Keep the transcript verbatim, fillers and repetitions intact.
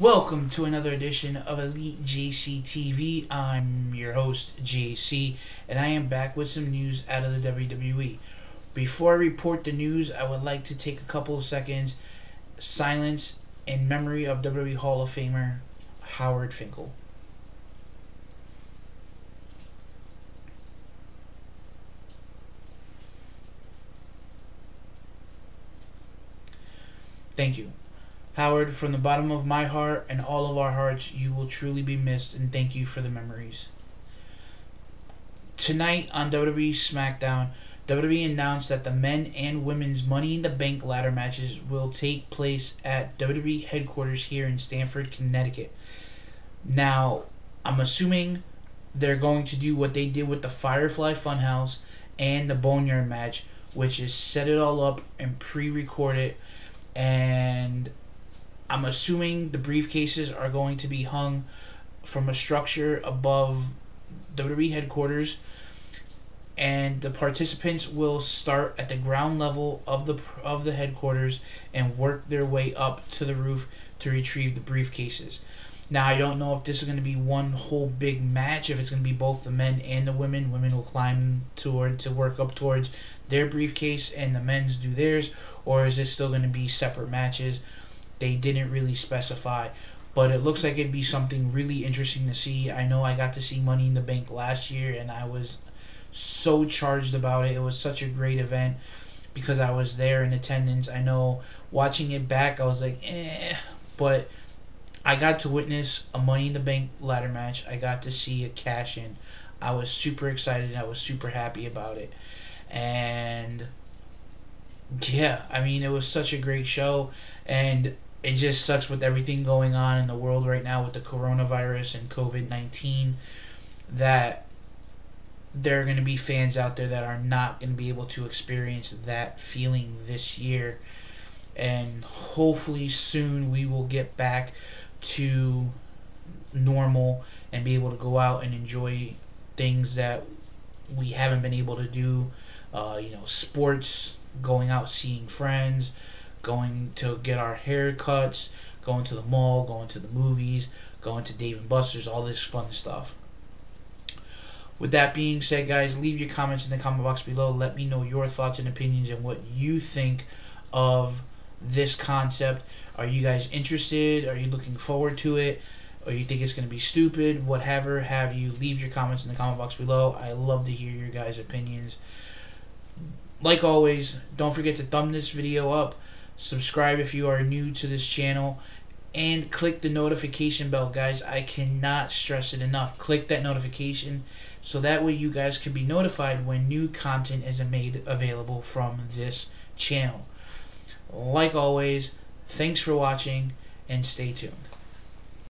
Welcome to another edition of Elite J C T V. I'm your host, J C, and I am back with some news out of the W W E. Before I report the news, I would like to take a couple of seconds silence in memory of W W E Hall of Famer Howard Finkel. Thank you. Howard, from the bottom of my heart and all of our hearts, you will truly be missed, and thank you for the memories. Tonight on W W E SmackDown, W W E announced that the men and women's Money in the Bank ladder matches will take place at W W E headquarters here in Stamford, Connecticut. Now, I'm assuming they're going to do what they did with the Firefly Funhouse and the Boneyard match, which is set it all up and pre-record it, and I'm assuming the briefcases are going to be hung from a structure above W W E headquarters, and the participants will start at the ground level of the of the headquarters and work their way up to the roof to retrieve the briefcases. Now, I don't know if this is going to be one whole big match, if it's going to be both the men and the women. Women will climb toward to work up towards their briefcase and the men's do theirs, or is this still going to be separate matches? They didn't really specify, but it looks like it'd be something really interesting to see. I know I got to see Money in the Bank last year, and I was so charged about it. It was such a great event because I was there in attendance. I know watching it back, I was like, eh, but I got to witness a Money in the Bank ladder match. I got to see a cash-in. I was super excited. I was super happy about it. And yeah, I mean, it was such a great show, and it just sucks with everything going on in the world right now with the coronavirus and COVID nineteen that there are going to be fans out there that are not going to be able to experience that feeling this year. And hopefully soon we will get back to normal and be able to go out and enjoy things that we haven't been able to do. Uh, you know, sports, going out seeing friends, going to get our haircuts, going to the mall, going to the movies, going to Dave and Buster's, all this fun stuff. With that being said, guys, leave your comments in the comment box below. Let me know your thoughts and opinions and what you think of this concept. Are you guys interested? Are you looking forward to it? Or you think it's going to be stupid? Whatever have you. Leave your comments in the comment box below. I love to hear your guys' opinions. Like always, don't forget to thumb this video up, subscribe if you are new to this channel, and click the notification bell, guys. I cannot stress it enough. Click that notification so that way you guys can be notified when new content is made available from this channel. Like always, thanks for watching and stay tuned.